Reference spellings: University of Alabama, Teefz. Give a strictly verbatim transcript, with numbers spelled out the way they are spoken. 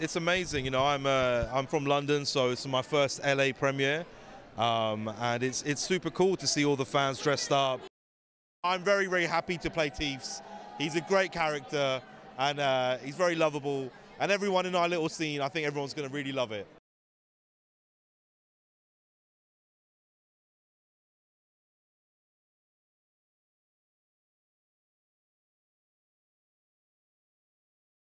It's amazing, you know. I'm uh, I'm from London, so it's my first L A premiere, um, and it's it's super cool to see all the fans dressed up. I'm very very happy to play Teefz. He's a great character, and uh, he's very lovable. And everyone in our little scene, I think everyone's going to really love it.